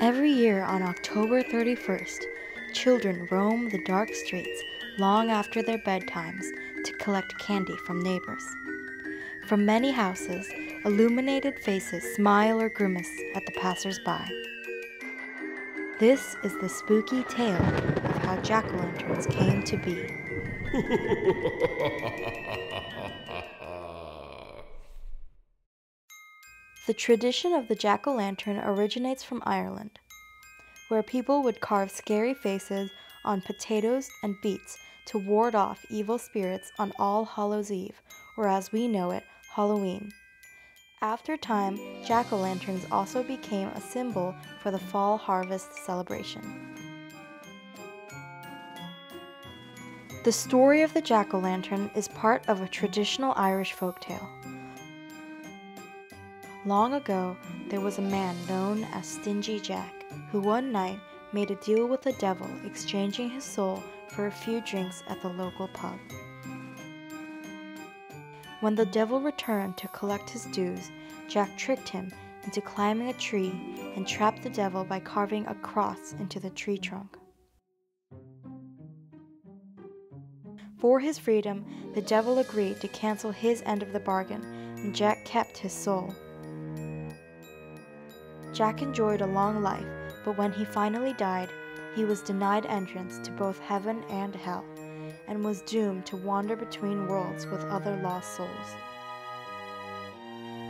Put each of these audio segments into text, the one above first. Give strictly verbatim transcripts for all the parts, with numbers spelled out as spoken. Every year on October thirty-first, children roam the dark streets long after their bedtimes to collect candy from neighbors. From many houses, illuminated faces smile or grimace at the passersby. This is the spooky tale of how jack-o'-lanterns came to be. The tradition of the jack-o'-lantern originates from Ireland, where people would carve scary faces on potatoes and beets to ward off evil spirits on All Hallows' Eve, or as we know it, Halloween. After time, jack-o'-lanterns also became a symbol for the fall harvest celebration. The story of the jack-o'-lantern is part of a traditional Irish folktale. Long ago, there was a man known as Stingy Jack, who one night made a deal with the devil, exchanging his soul for a few drinks at the local pub. When the devil returned to collect his dues, Jack tricked him into climbing a tree and trapped the devil by carving a cross into the tree trunk. For his freedom, the devil agreed to cancel his end of the bargain, and Jack kept his soul. Jack enjoyed a long life, but when he finally died, he was denied entrance to both heaven and hell, and was doomed to wander between worlds with other lost souls.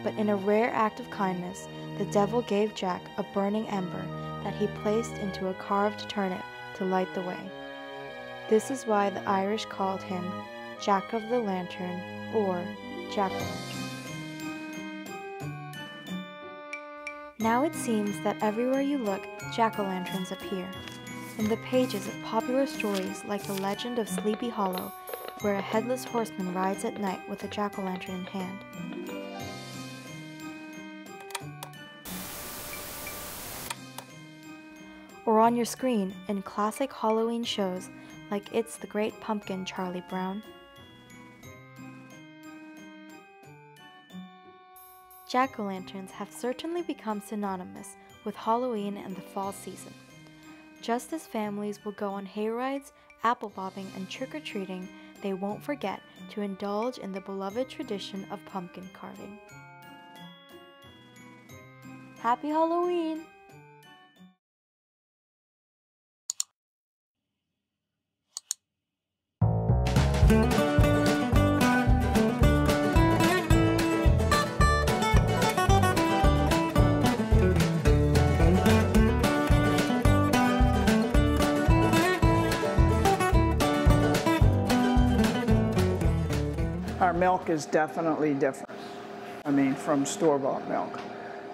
But in a rare act of kindness, the devil gave Jack a burning ember that he placed into a carved turnip to light the way. This is why the Irish called him Jack of the Lantern, or Jack-o'-lantern. Now it seems that everywhere you look, jack-o'-lanterns appear. In the pages of popular stories like The Legend of Sleepy Hollow, where a headless horseman rides at night with a jack-o'-lantern in hand. Or on your screen in classic Halloween shows like It's the Great Pumpkin, Charlie Brown. Jack-o'-lanterns have certainly become synonymous with Halloween and the fall season. Just as families will go on hayrides, apple bobbing, and trick-or-treating, they won't forget to indulge in the beloved tradition of pumpkin carving. Happy Halloween! Our milk is definitely different, I mean, from store-bought milk.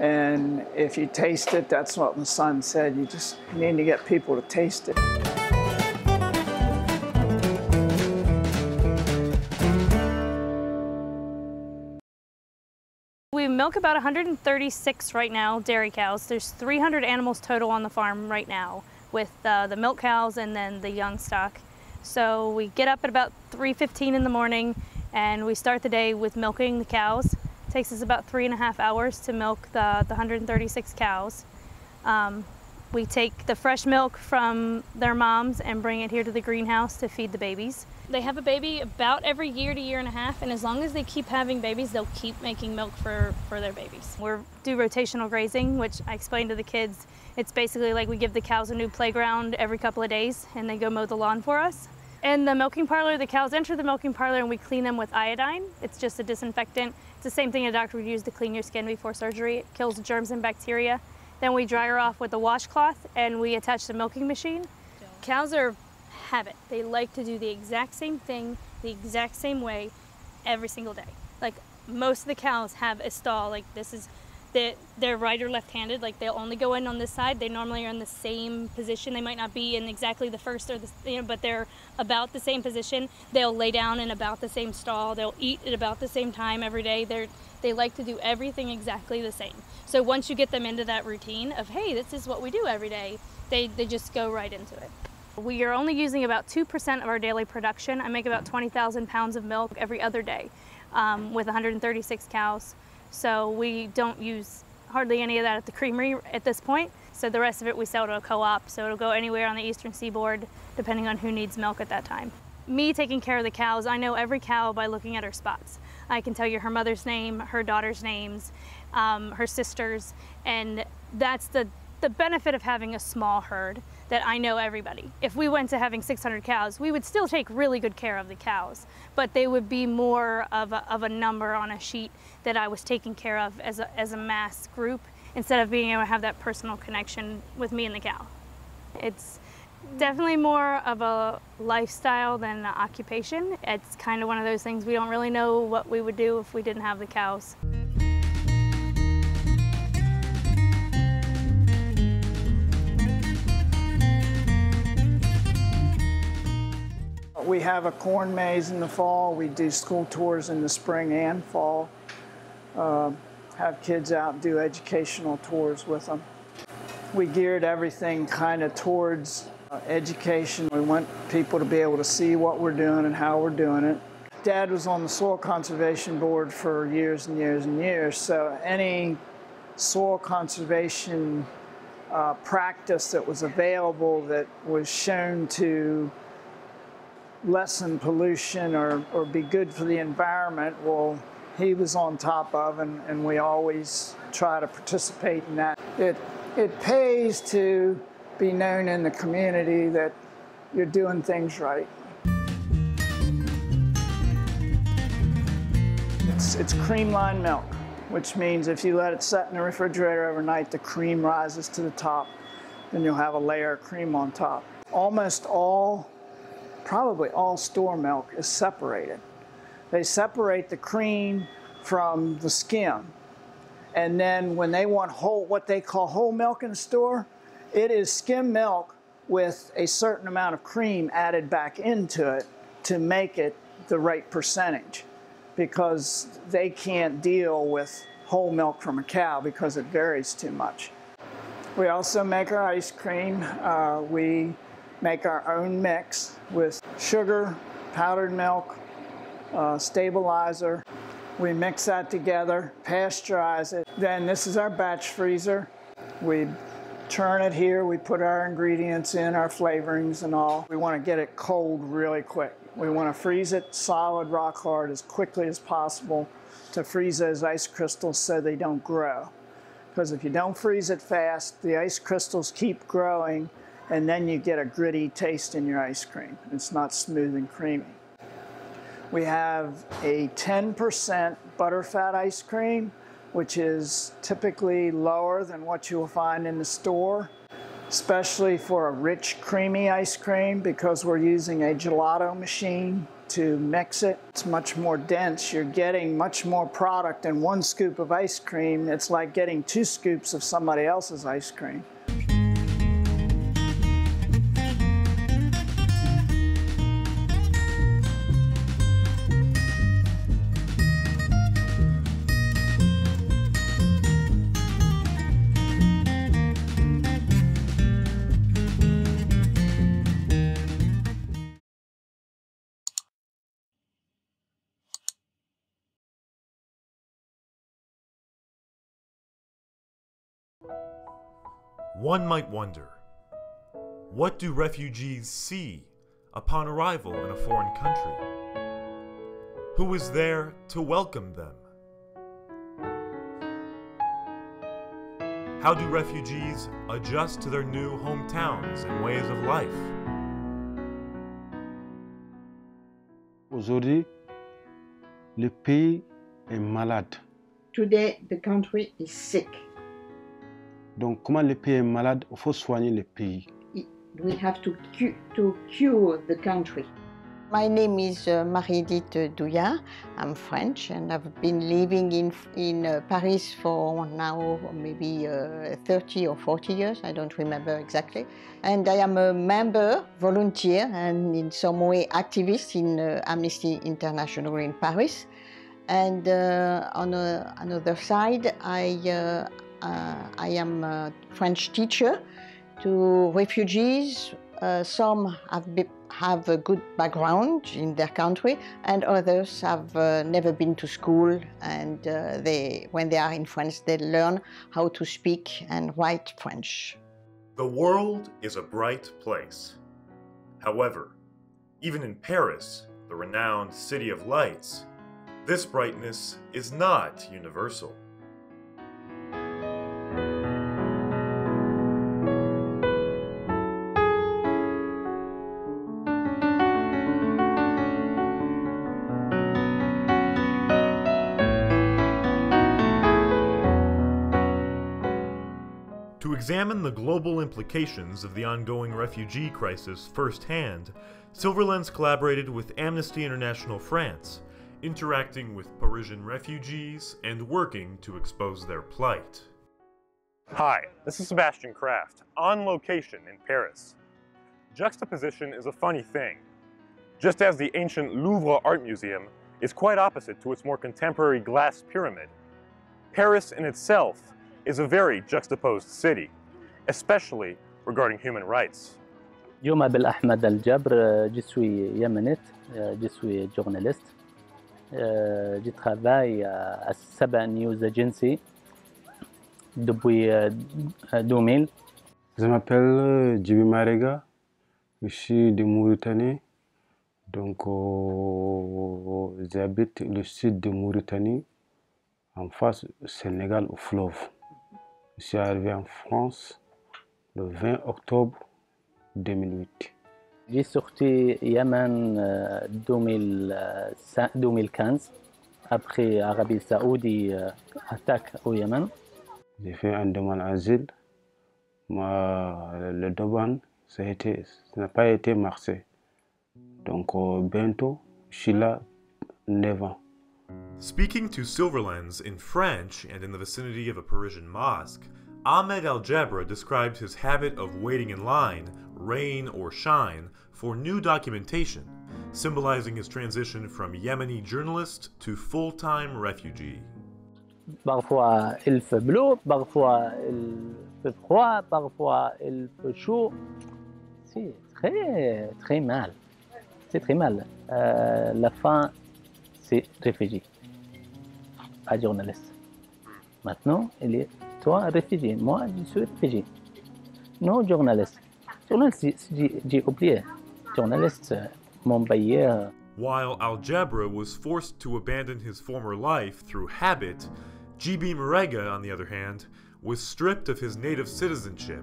And if you taste it, that's what my son said, you just need to get people to taste it. We milk about one hundred thirty-six right now, dairy cows. There's three hundred animals total on the farm right now with uh, the milk cows and then the young stock. So we get up at about three fifteen in the morning, and we start the day with milking the cows. It takes us about three and a half hours to milk the, the one hundred thirty-six cows. Um, we take the fresh milk from their moms and bring it here to the greenhouse to feed the babies. They have a baby about every year to year and a half, and as long as they keep having babies, they'll keep making milk for, for their babies. We do rotational grazing, which I explained to the kids. It's basically like we give the cows a new playground every couple of days, and they go mow the lawn for us. In the milking parlor, the cows enter the milking parlor and we clean them with iodine. It's just a disinfectant. It's the same thing a doctor would use to clean your skin before surgery. It kills germs and bacteria. Then we dry her off with a washcloth and we attach the milking machine. Cows are habit. They like to do the exact same thing, the exact same way every single day. Like most of the cows have a stall, like this is, they're, they're right or left-handed, like they'll only go in on this side. They normally are in the same position. They might not be in exactly the first or the, you know, but they're about the same position. They'll lay down in about the same stall. They'll eat at about the same time every day. They're, they like to do everything exactly the same. So once you get them into that routine of, hey, this is what we do every day, they, they just go right into it. We are only using about two percent of our daily production. I make about twenty thousand pounds of milk every other day um, with one hundred thirty-six cows. So we don't use hardly any of that at the creamery at this point. So the rest of it we sell to a co-op, so it'll go anywhere on the eastern seaboard, depending on who needs milk at that time. Me taking care of the cows, I know every cow by looking at her spots. I can tell you her mother's name, her daughter's names, um, her sister's, and that's the, the benefit of having a small herd, that I know everybody. If we went to having six hundred cows, we would still take really good care of the cows, but they would be more of a, of a number on a sheet that I was taking care of as a, as a mass group, instead of being able to have that personal connection with me and the cow. It's definitely more of a lifestyle than an occupation. It's kind of one of those things, we don't really know what we would do if we didn't have the cows. We have a corn maze in the fall. We do school tours in the spring and fall. Uh, have kids out and do educational tours with them. We geared everything kind of towards uh, education. We want people to be able to see what we're doing and how we're doing it. Dad was on the Soil Conservation Board for years and years and years, so any soil conservation uh, practice that was available that was shown to lessen pollution or, or be good for the environment, well, he was on top of, and, and we always try to participate in that. It, it pays to be known in the community that you're doing things right. It's, it's cream-lined milk, which means if you let it set in the refrigerator overnight, the cream rises to the top, then you'll have a layer of cream on top. Almost all Probably all store milk is separated. They separate the cream from the skim. And then when they want whole, what they call whole milk in the store, it is skim milk with a certain amount of cream added back into it to make it the right percentage, because they can't deal with whole milk from a cow because it varies too much. We also make our ice cream. Uh, we make our own mix with sugar, powdered milk, uh, stabilizer. We mix that together, pasteurize it. Then this is our batch freezer. We turn it here, we put our ingredients in, our flavorings and all. We want to get it cold really quick. We want to freeze it solid, rock hard, as quickly as possible to freeze those ice crystals so they don't grow. Because if you don't freeze it fast, the ice crystals keep growing, and then you get a gritty taste in your ice cream. It's not smooth and creamy. We have a ten percent butterfat ice cream, which is typically lower than what you will find in the store, especially for a rich, creamy ice cream, because we're using a gelato machine to mix it. It's much more dense. You're getting much more product in one scoop of ice cream. It's like getting two scoops of somebody else's ice cream. One might wonder, what do refugees see upon arrival in a foreign country? Who is there to welcome them? How do refugees adjust to their new hometowns and ways of life? Aujourd'hui, le pays est malade. Today, the country is sick. Donc, comment le pays est malade, il faut soigner le pays. We have to, cu to cure the country. My name is uh, Marie-Edith Douillard. I'm French and I've been living in, in uh, Paris for now maybe uh, thirty or forty years, I don't remember exactly. And I am a member, volunteer, and in some way activist in uh, Amnesty International in Paris. And uh, on uh, another side, I uh, Uh, I am a French teacher to refugees. Uh, some have, be, have a good background in their country, and others have uh, never been to school. And uh, they, when they are in France, they learn how to speak and write French. The world is a bright place. However, even in Paris, the renowned City of Lights, this brightness is not universal. To examine the global implications of the ongoing refugee crisis firsthand, SilverLens collaborated with Amnesty International France, interacting with Parisian refugees and working to expose their plight. Hi, this is Sebastian Kraft, on location in Paris. Juxtaposition is a funny thing. Just as the ancient Louvre Art Museum is quite opposite to its more contemporary glass pyramid, Paris in itself is a very juxtaposed city, especially regarding human rights. Yo m'appelle Ahmed Al-Jabr, je suis Yemenite, je suis journaliste. Je travaille à Saba News Agency depuis deux mille. Je m'appelle Jibi Marega, je suis de Mauritanie. Donc, euh, j'habite le sud de Mauritanie, en face du Sénégal au fleuve. Je suis arrivé en France le vingt octobre deux mille huit. J'ai sorti Yémen euh, deux mille quinze, après l'Arabie Saoudite euh, attaque au Yémen. J'ai fait une demande d'asile, mais le demande, ça n'a pas été marqué. Donc euh, bientôt, je suis là, neuf ans. Speaking to SilverLens in French and in the vicinity of a Parisian mosque, Ahmed Al-Jabr described his habit of waiting in line, rain or shine, for new documentation, symbolizing his transition from Yemeni journalist to full-time refugee. Parfois il fait bleu, parfois il fait froid, parfois il fait chaud. C'est très très mal. C'est très mal. Euh, la fin, c'est réfugié. Pas journaliste. Maintenant, il est toi réfugié. Moi, je suis réfugié. Non journaliste. Journaliste, j'ai oublié. Journaliste, mon pays. While Al-Jabr was forced to abandon his former life through habit, Jibi Marega, on the other hand, was stripped of his native citizenship.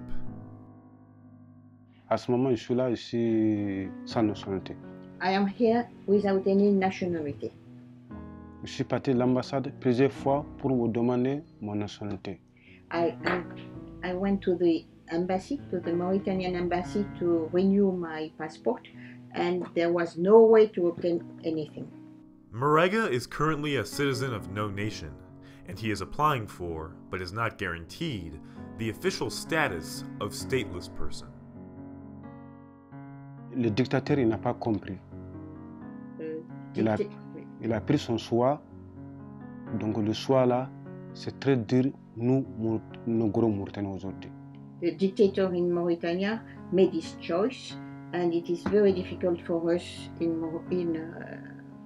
À ce moment, je suis là, je suis sans nationalité. I am here without any nationality. Je suis parti à l'ambassade plusieurs fois pour me demander mon nationalité. I, I, I went to the embassy, to the Mauritanian embassy, to renew my passport, and there was no way to obtain anything. Marega is currently a citizen of no nation, and he is applying for, but is not guaranteed, the official status of stateless person. Le dictateur, il n'a pas compris. Il a... Il a pris son choix, donc le choix là, c'est très dur, nous, nos gros Mauritaniens aujourd'hui. The dictator in Mauritania made his choice, and it is very difficult for us, in, in, uh,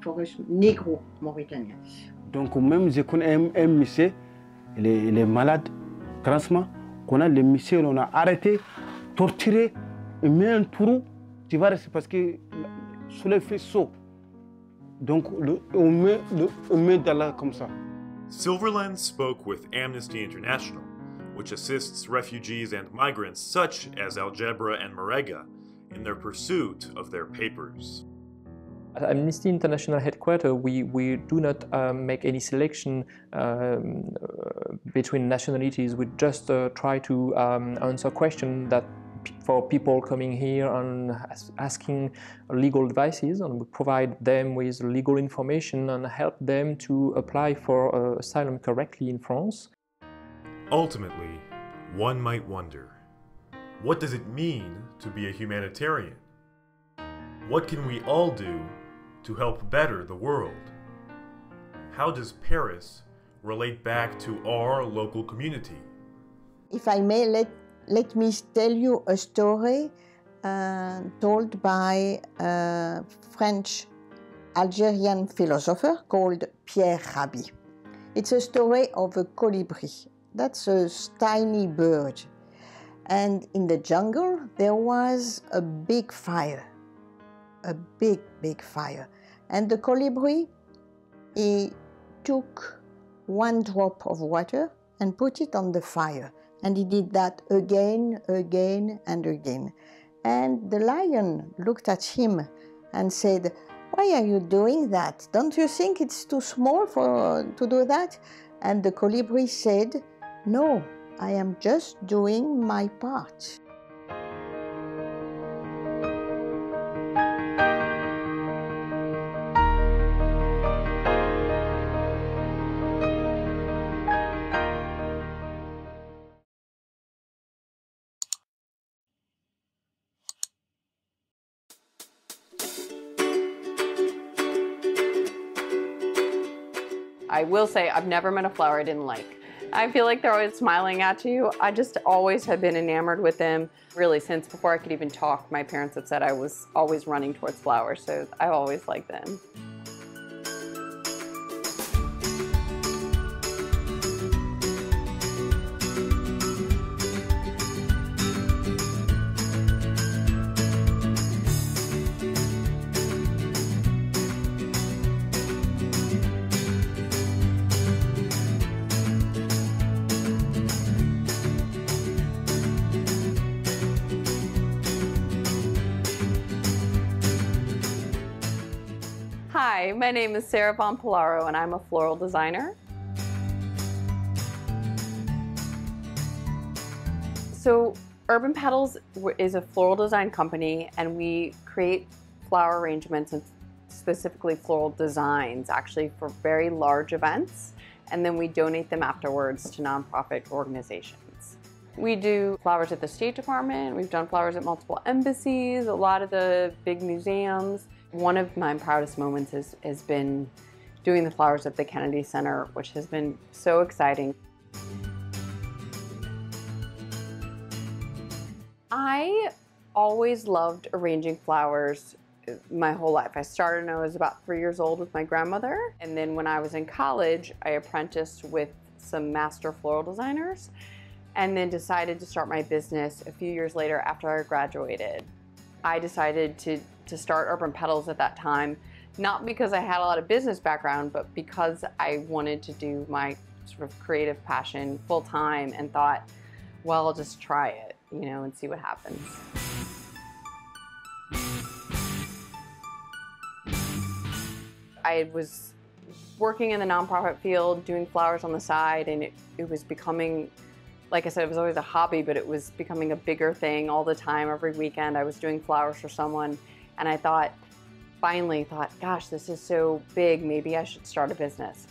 for us Negro Mauritanians. Donc même je connais un, un monsieur, il est, il est malade, transma, qu'on a le monsieur, on a arrêté, torturé, il met un trou, tu vas rester parce que sous les faisceaux. Donc, le, on met, le, on met comme ça. SilverLens spoke with Amnesty International, which assists refugees and migrants such as Al-Jabr and Marega in their pursuit of their papers. At Amnesty International headquarters, we, we do not uh, make any selection um, between nationalities. We just uh, try to um, answer questions that for people coming here and asking legal advices, and we provide them with legal information and help them to apply for uh, asylum correctly in France. Ultimately, one might wonder, what does it mean to be a humanitarian? What can we all do to help better the world? How does Paris relate back to our local community? If I may, let Let me tell you a story uh, told by a French-Algerian philosopher called Pierre Rabhi. It's a story of a colibri. That's a tiny bird. And in the jungle, there was a big fire, a big, big fire. And the colibri, he took one drop of water and put it on the fire. And he did that again, again, and again. And the lion looked at him and said, "Why are you doing that? Don't you think it's too small for, to do that?" And the colibri said, "No, I am just doing my part." I will say I've never met a flower I didn't like. I feel like they're always smiling at you. I just always have been enamored with them. Really, since before I could even talk, my parents had said I was always running towards flowers, so I've always liked them. Hi, my name is Sarah Von Pilaro, and I'm a floral designer. So Urban Petals is a floral design company, and we create flower arrangements and specifically floral designs, actually, for very large events, and then we donate them afterwards to nonprofit organizations. We do flowers at the State Department, we've done flowers at multiple embassies, a lot of the big museums. One of my proudest moments is, has been doing the flowers at the Kennedy Center, which has been so exciting. I always loved arranging flowers my whole life. I started when I was about three years old with my grandmother, and then when I was in college, I apprenticed with some master floral designers, and then decided to start my business a few years later after I graduated. I decided to to start Urban Petals at that time, not because I had a lot of business background, but because I wanted to do my sort of creative passion full time and thought, well, I'll just try it, you know, and see what happens. I was working in the nonprofit field, doing flowers on the side, and it, it was becoming, like I said, it was always a hobby, but it was becoming a bigger thing all the time. Every weekend I was doing flowers for someone. And I thought, finally thought, gosh, this is so big, maybe I should start a business.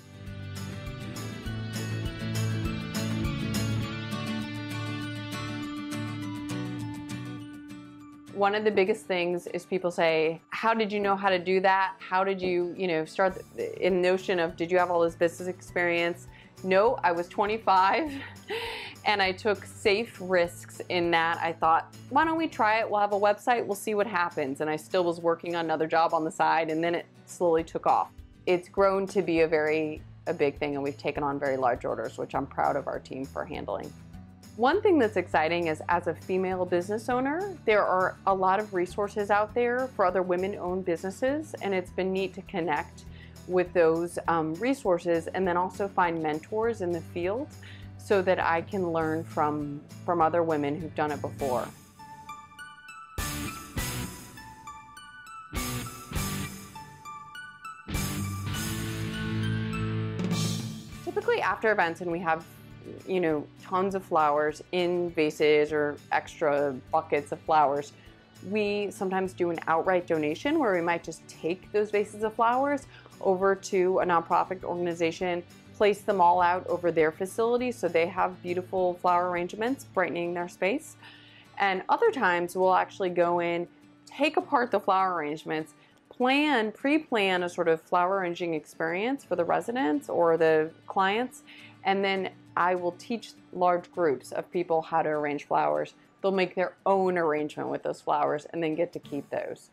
One of the biggest things is people say, how did you know how to do that? How did you, you know, start the, in the notion of, did you have all this business experience? No, I was twenty-five. And I took safe risks in that I thought, why don't we try it? We'll have a website, we'll see what happens. And I still was working on another job on the side, and then it slowly took off. It's grown to be a very, a big thing, and we've taken on very large orders, which I'm proud of our team for handling. One thing that's exciting is, as a female business owner, there are a lot of resources out there for other women-owned businesses, and it's been neat to connect with those um, resources and then also find mentors in the field, so that I can learn from, from other women who've done it before. Typically after events, and we have, you know, tons of flowers in vases or extra buckets of flowers, we sometimes do an outright donation where we might just take those vases of flowers over to a nonprofit organization, place them all out over their facility so they have beautiful flower arrangements brightening their space. And other times we'll actually go in, take apart the flower arrangements, plan, pre-plan a sort of flower arranging experience for the residents or the clients, and then I will teach large groups of people how to arrange flowers. They'll make their own arrangement with those flowers and then get to keep those.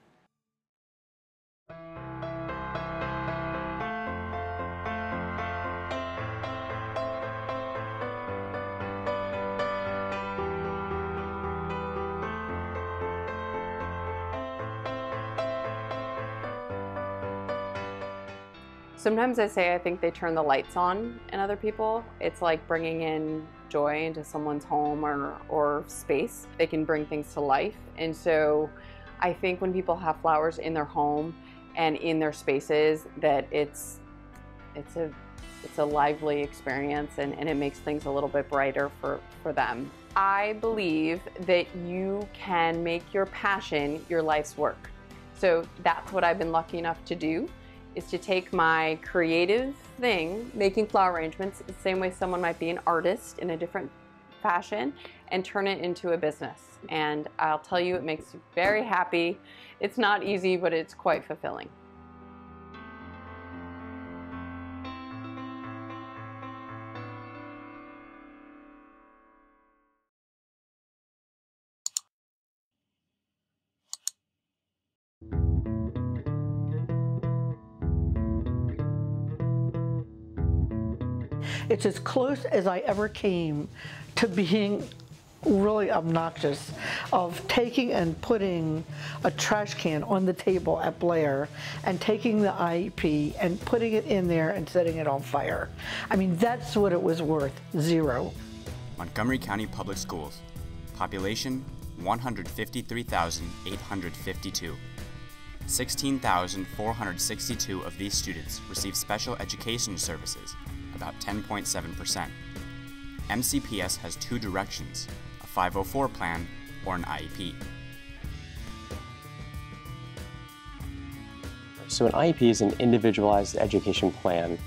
Sometimes I say I think they turn the lights on in other people. It's like bringing in joy into someone's home or, or space. They can bring things to life. And so I think when people have flowers in their home and in their spaces, that it's, it's, a, it's a lively experience, and, and it makes things a little bit brighter for, for them. I believe that you can make your passion your life's work. So that's what I've been lucky enough to do, is to take my creative thing, making flower arrangements, the same way someone might be an artist in a different fashion, and turn it into a business. And I'll tell you, it makes you very happy. It's not easy, but it's quite fulfilling. It's as close as I ever came to being really obnoxious, of taking and putting a trash can on the table at Blair and taking the I E P and putting it in there and setting it on fire. I mean, that's what it was worth, zero. Montgomery County Public Schools, population one hundred fifty-three thousand eight hundred fifty-two. sixteen thousand four hundred sixty-two of these students receive special education services, about ten point seven percent. M C P S has two directions, a five oh four plan or an I E P. So an I E P is an individualized education plan,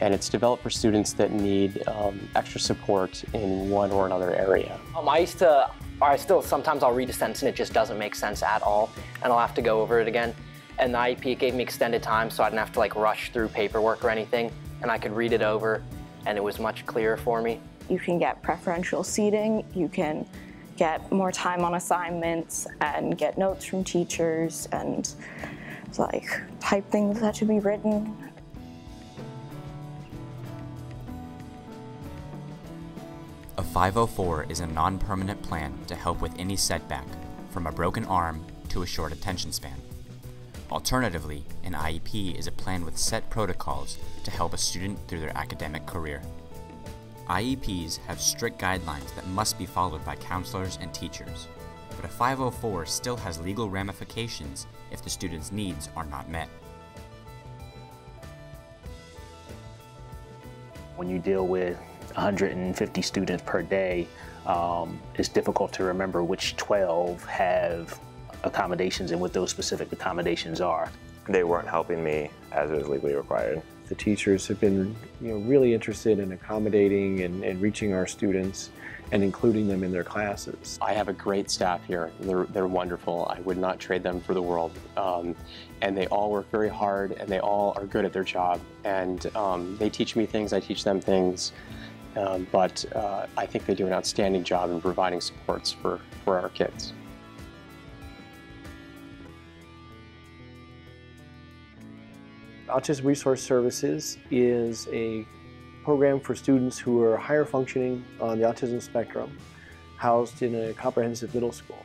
and it's developed for students that need um, extra support in one or another area. Um, I used to, or I still, sometimes I'll read a sentence and it just doesn't make sense at all, and I'll have to go over it again. And the I E P gave me extended time, so I didn't have to like rush through paperwork or anything, and I could read it over, and it was much clearer for me. You can get preferential seating, you can get more time on assignments, and get notes from teachers, and like type things that should be written. A five oh four is a non-permanent plan to help with any setback, from a broken arm to a short attention span. Alternatively, an I E P is a plan with set protocols to help a student through their academic career. I E Ps have strict guidelines that must be followed by counselors and teachers, but a five oh four still has legal ramifications if the student's needs are not met. When you deal with one hundred fifty students per day, um, it's difficult to remember which twelve have accommodations and what those specific accommodations are. They weren't helping me as it was legally required. The teachers have been, you know, really interested in accommodating and, and reaching our students and including them in their classes. I have a great staff here. They're, they're wonderful. I would not trade them for the world. Um, and they all work very hard, and they all are good at their job. And um, they teach me things, I teach them things. Um, but uh, I think they do an outstanding job in providing supports for, for our kids. Autism Resource Services is a program for students who are higher functioning on the autism spectrum, housed in a comprehensive middle school.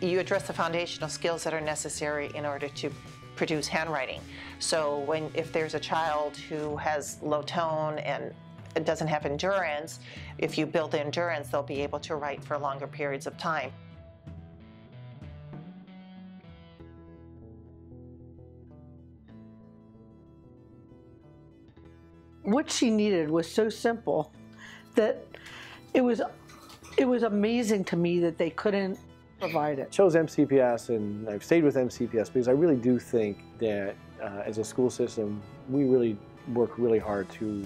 You address the foundational skills that are necessary in order to produce handwriting. So when, if there's a child who has low tone and doesn't have endurance, if you build the endurance, they'll be able to write for longer periods of time. What she needed was so simple that it was, it was amazing to me that they couldn't provide it. I chose M C P S, and I've stayed with M C P S because I really do think that uh, as a school system, we really work really hard to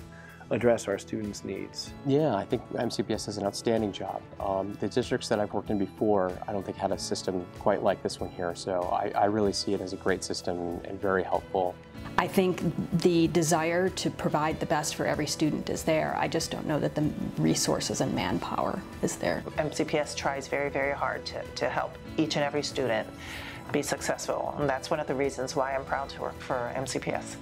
address our students' needs. Yeah, I think M C P S does an outstanding job. Um, the districts that I've worked in before, I don't think had a system quite like this one here, so I, I really see it as a great system and very helpful. I think the desire to provide the best for every student is there. I just don't know that the resources and manpower is there. M C P S tries very, very hard to, to help each and every student be successful, and that's one of the reasons why I'm proud to work for M C P S.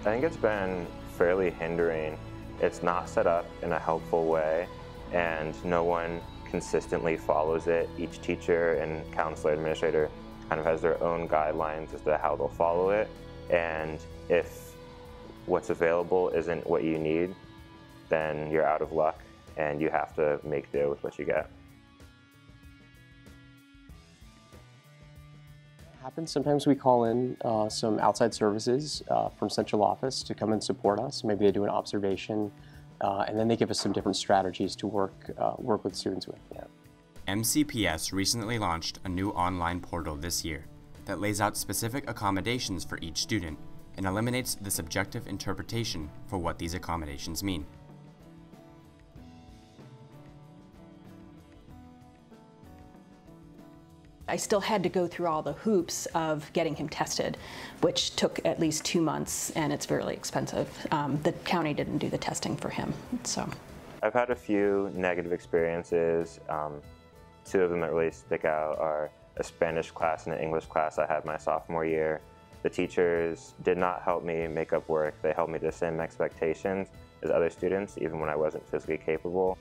I think it's been fairly hindering. It's not set up in a helpful way, and no one consistently follows it. Each teacher and counselor, administrator kind of has their own guidelines as to how they'll follow it. And if what's available isn't what you need, then you're out of luck and you have to make do with what you get. Happens sometimes we call in uh, some outside services uh, from central office to come and support us. Maybe they do an observation, uh, and then they give us some different strategies to work uh, work with students with. Yeah. M C P S recently launched a new online portal this year that lays out specific accommodations for each student and eliminates the subjective interpretation for what these accommodations mean. I still had to go through all the hoops of getting him tested, which took at least two months, and it's really expensive. Um, the county didn't do the testing for him, so. I've had a few negative experiences. Um, two of them that really stick out are a Spanish class and an English class I had my sophomore year. The teachers did not help me make up work. They held me to the same expectations as other students, even when I wasn't physically capable.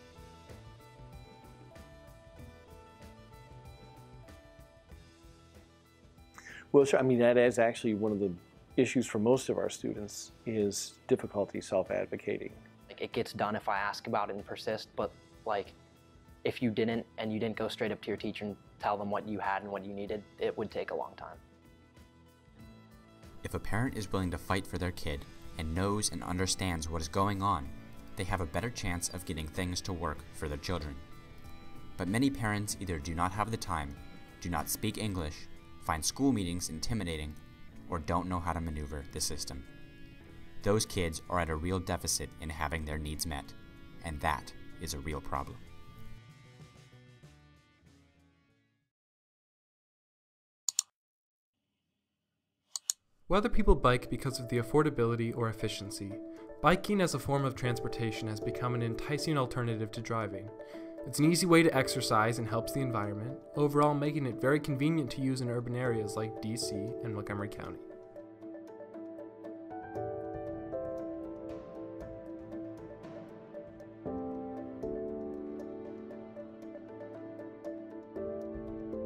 Well, sure. I mean, that is actually one of the issues for most of our students, is difficulty self-advocating. Like, it gets done if I ask about it and persist, but like, if you didn't and you didn't go straight up to your teacher and tell them what you had and what you needed, it would take a long time. If a parent is willing to fight for their kid and knows and understands what is going on, they have a better chance of getting things to work for their children. But many parents either do not have the time, do not speak English, find school meetings intimidating, or don't know how to maneuver the system. Those kids are at a real deficit in having their needs met, and that is a real problem. Whether people bike because of the affordability or efficiency, biking as a form of transportation has become an enticing alternative to driving. It's an easy way to exercise and helps the environment, overall making it very convenient to use in urban areas like D C and Montgomery County.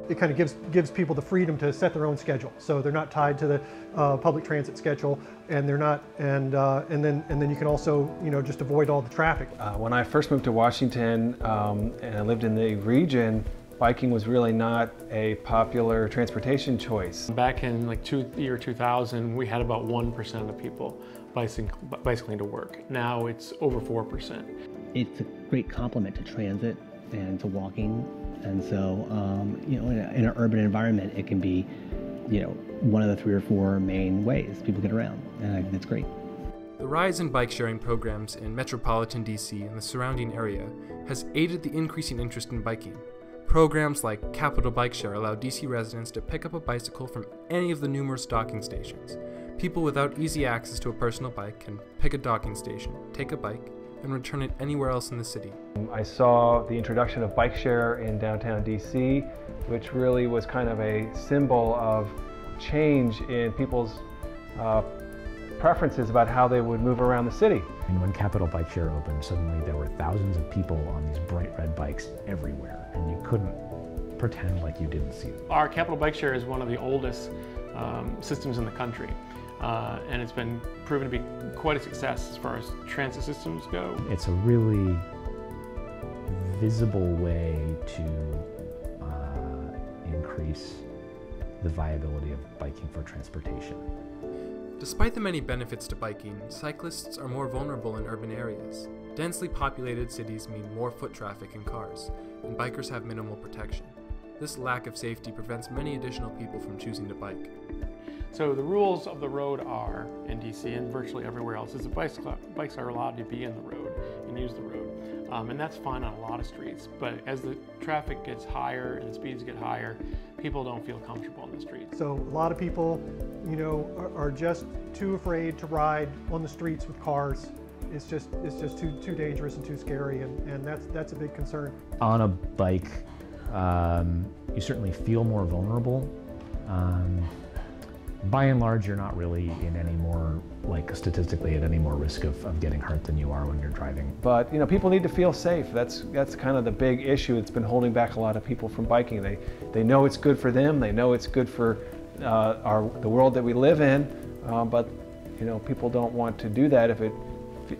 It kind of gives, gives people the freedom to set their own schedule, so they're not tied to the uh, public transit schedule, and they're not, and uh, and then and then you can also, you know, just avoid all the traffic. Uh, when I first moved to Washington um, and I lived in the region, biking was really not a popular transportation choice. Back in like two, year two thousand, we had about one percent of people bicycling, bicycling to work. Now it's over four percent. It's a great complement to transit and to walking. And so, um, you know, in, a, in an urban environment, it can be, you know, one of the three or four main ways people get around, and I think that's great. The rise in bike sharing programs in metropolitan D C and the surrounding area has aided the increasing interest in biking. Programs like Capital Bike Share allow D C residents to pick up a bicycle from any of the numerous docking stations. People without easy access to a personal bike can pick a docking station, take a bike, and return it anywhere else in the city. I saw the introduction of bike share in downtown D C, which really was kind of a symbol of change in people's uh, preferences about how they would move around the city. And when Capital Bike Share opened, suddenly there were thousands of people on these bright red bikes everywhere, and you couldn't pretend like you didn't see them. Our Capital Bike Share is one of the oldest um, systems in the country. Uh, and it's been proven to be quite a success as far as transit systems go. It's a really visible way to uh, increase the viability of biking for transportation. Despite the many benefits to biking, cyclists are more vulnerable in urban areas. Densely populated cities mean more foot traffic and cars, and bikers have minimal protection. This lack of safety prevents many additional people from choosing to bike. So the rules of the road are, in D C and virtually everywhere else, is that bikes, bikes are allowed to be in the road and use the road. Um, and that's fine on a lot of streets, but as the traffic gets higher and the speeds get higher, people don't feel comfortable on the street. So a lot of people, you know, are, are just too afraid to ride on the streets with cars. It's just, it's just too, too dangerous and too scary, and, and that's, that's a big concern. On a bike, um, you certainly feel more vulnerable. Um, by and large, you're not really in any more, like statistically, at any more risk of, of getting hurt than you are when you're driving. But, you know, people need to feel safe. That's that's kind of the big issue that's been holding back a lot of people from biking. They, they know it's good for them. They know it's good for uh, our, the world that we live in. Uh, but, you know, people don't want to do that if, it,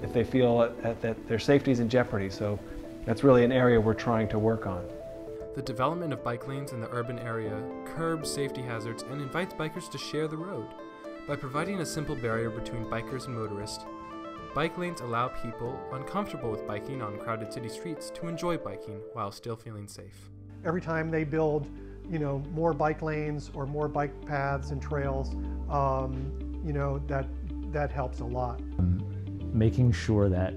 if they feel that, that their safety is in jeopardy. So that's really an area we're trying to work on. The development of bike lanes in the urban area curbs safety hazards and invites bikers to share the road. By providing a simple barrier between bikers and motorists, bike lanes allow people uncomfortable with biking on crowded city streets to enjoy biking while still feeling safe. Every time they build, you know, more bike lanes or more bike paths and trails, um, you know, that, that helps a lot. Making sure that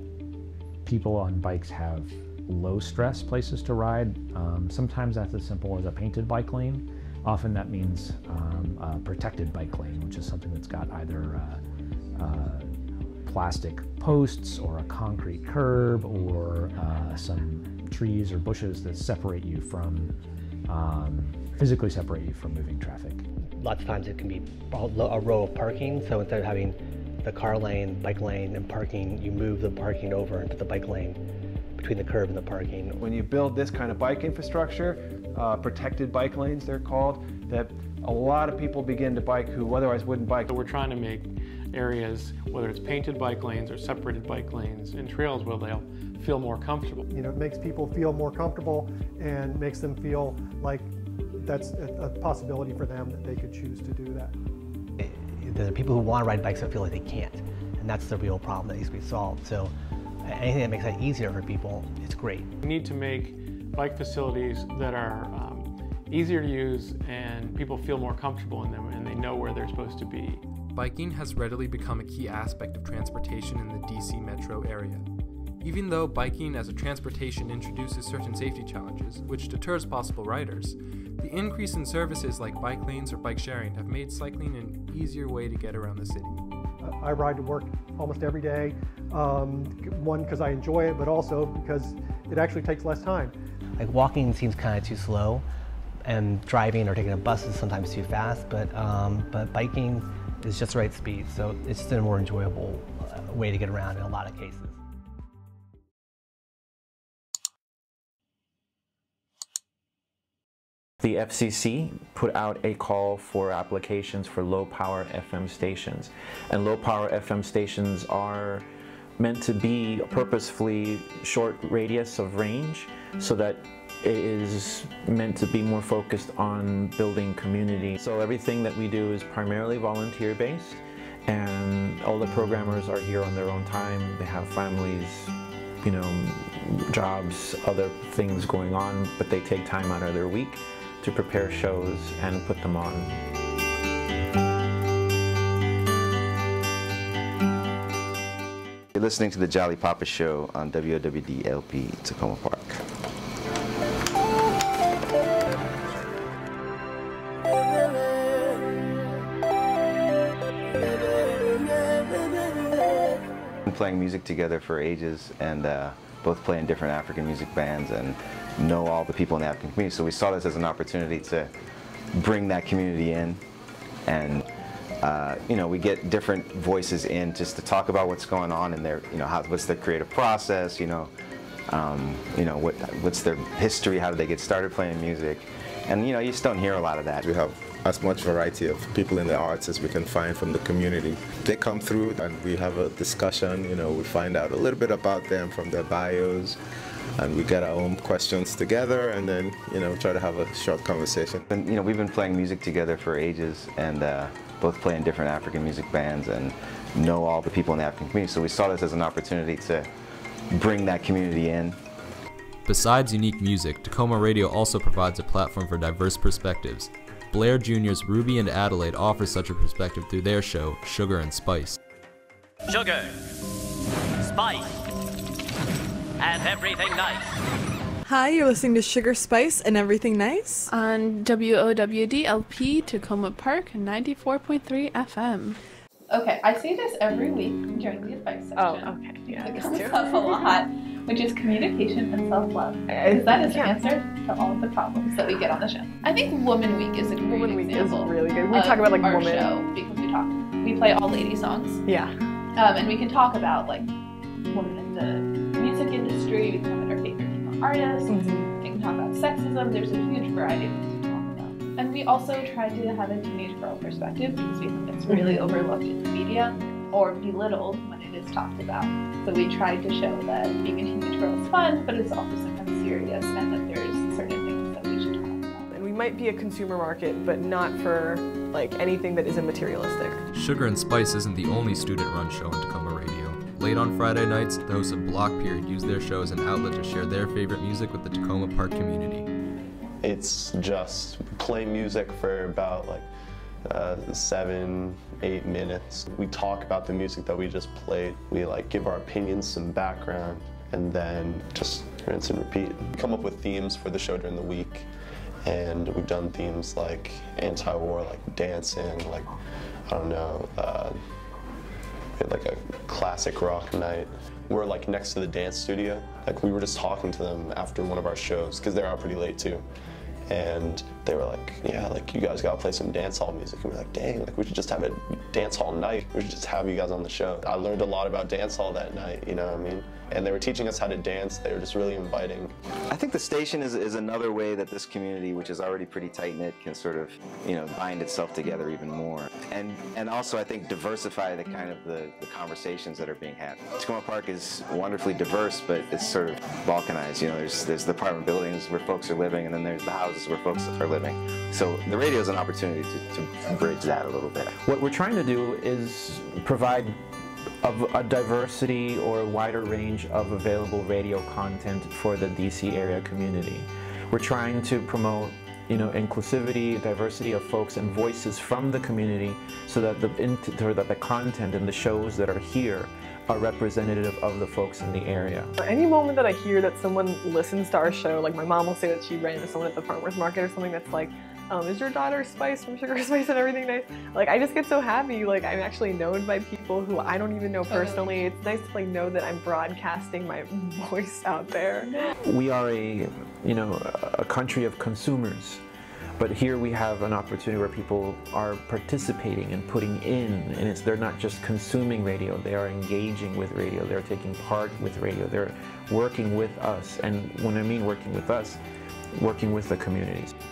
people on bikes have low stress places to ride. Um, sometimes that's as simple as a painted bike lane. Often that means um, a protected bike lane, which is something that's got either uh, uh, plastic posts or a concrete curb or uh, some trees or bushes that separate you from, um, physically separate you from moving traffic. Lots of times it can be a row of parking, so instead of having the car lane, bike lane, and parking, you move the parking over into the bike lane between the curb and the parking. When you build this kind of bike infrastructure, uh, protected bike lanes they're called, that a lot of people begin to bike who otherwise wouldn't bike. So we're trying to make areas, whether it's painted bike lanes or separated bike lanes and trails, where they'll feel more comfortable. You know, it makes people feel more comfortable and makes them feel like that's a possibility for them, that they could choose to do that. There are people who want to ride bikes that feel like they can't, and that's the real problem that needs to be solved. So anything that makes that easier for people, it's great. We need to make bike facilities that are um, easier to use and people feel more comfortable in them and they know where they're supposed to be. Biking has readily become a key aspect of transportation in the D C metro area. Even though biking as a transportation introduces certain safety challenges, which deters possible riders, the increase in services like bike lanes or bike sharing have made cycling an easier way to get around the city. I ride to work almost every day, um, one because I enjoy it, but also because it actually takes less time. Like walking seems kind of too slow, and driving or taking a bus is sometimes too fast, but, um, but biking is just the right speed, so it's just a more enjoyable uh, way to get around in a lot of cases. The F C C put out a call for applications for low-power F M stations, and low-power F M stations are meant to be purposefully short radius of range, so that it is meant to be more focused on building community. So everything that we do is primarily volunteer-based, and all the programmers are here on their own time. They have families, you know, jobs, other things going on, but they take time out of their week to prepare shows and put them on. You're listening to The Jolly Papa Show on W W D L P, Takoma Park. We've been playing music together for ages, and uh, both play in different African music bands and know all the people in the African community. So we saw this as an opportunity to bring that community in, and uh, you know, we get different voices in just to talk about what's going on in their, you know, how, what's their creative process, you know, um, you know, what, what's their history, how did they get started playing music, and you know, you just don't hear a lot of that. We have as much variety of people in the arts as we can find from the community. They come through and we have a discussion, you know, we find out a little bit about them from their bios, and we get our own questions together, and then, you know, try to have a short conversation. And, you know, we've been playing music together for ages, and uh, both play in different African music bands and know all the people in the African community. So we saw this as an opportunity to bring that community in. Besides unique music, Takoma Radio also provides a platform for diverse perspectives. Blair Junior's Ruby and Adelaide offer such a perspective through their show, Sugar and Spice. Sugar, spice, and everything nice. Hi, you're listening to Sugar, Spice, and Everything Nice on W O W D L P, Takoma Park, ninety-four point three F M. Okay, I say this every week during the advice session. Oh, okay. Yeah, because it's up a lot. which is communication and self-love. Because that is the yeah. answer to all of the problems that we get on the show. I think Woman Week is a great Woman Week example is really good. We talk about like our woman. show because we talk. We play all lady songs. Yeah. Um, and we can talk about like women in the music industry. We can talk about our favorite female artists. Mm-hmm. We can talk about sexism. There's a huge variety of things to talk about. And we also try to have a teenage girl perspective because we think it's really mm-hmm. overlooked in the media or belittled when it is talked about. So we try to show that being a teenage girl is fun, but it's also sometimes serious, and that there's certain things that we should talk about. And we might be a consumer market, but not for like anything that isn't materialistic. Sugar and Spice isn't the only student-run show in Tacoma Radio. Late on Friday nights, the hosts of Block Period use their show as an outlet to share their favorite music with the Takoma Park community. It's just play music for about like Uh, seven, eight minutes. We talk about the music that we just played. We like give our opinions, some background, and then just rinse and repeat. We come up with themes for the show during the week, and we've done themes like anti-war, like dancing, like, I don't know, uh, like a classic rock night. We're like next to the dance studio. Like we were just talking to them after one of our shows, because they're out pretty late too. And they were like, yeah, like you guys gotta play some dance hall music. And we're like, dang, like we should just have a dance hall night. We should just have you guys on the show. I learned a lot about dance hall that night, you know what I mean? And they were teaching us how to dance. They were just really inviting. I think the station is, is another way that this community, which is already pretty tight-knit, can sort of, you know, bind itself together even more. And and also, I think, diversify the kind of the, the conversations that are being had. Takoma Park is wonderfully diverse, but it's sort of balkanized. You know, there's, there's the apartment buildings where folks are living, and then there's the houses where folks are living. So the radio is an opportunity to, to bridge that a little bit. What we're trying to do is provide of a diversity or a wider range of available radio content for the D C area community. We're trying to promote, you know, inclusivity, diversity of folks and voices from the community so that the, so that the content and the shows that are here are representative of the folks in the area. Any moment that I hear that someone listens to our show, like my mom will say that she ran into someone at the farmer's market or something that's like, Um, is your daughter Spice from Sugar Spice and Everything Nice? Like, I just get so happy. Like, I'm actually known by people who I don't even know personally. It's nice to like know that I'm broadcasting my voice out there. We are a, you know, a country of consumers, but here we have an opportunity where people are participating and putting in, and it's they're not just consuming radio. They are engaging with radio. They're taking part with radio. They're working with us, and when I mean working with us, working with the communities.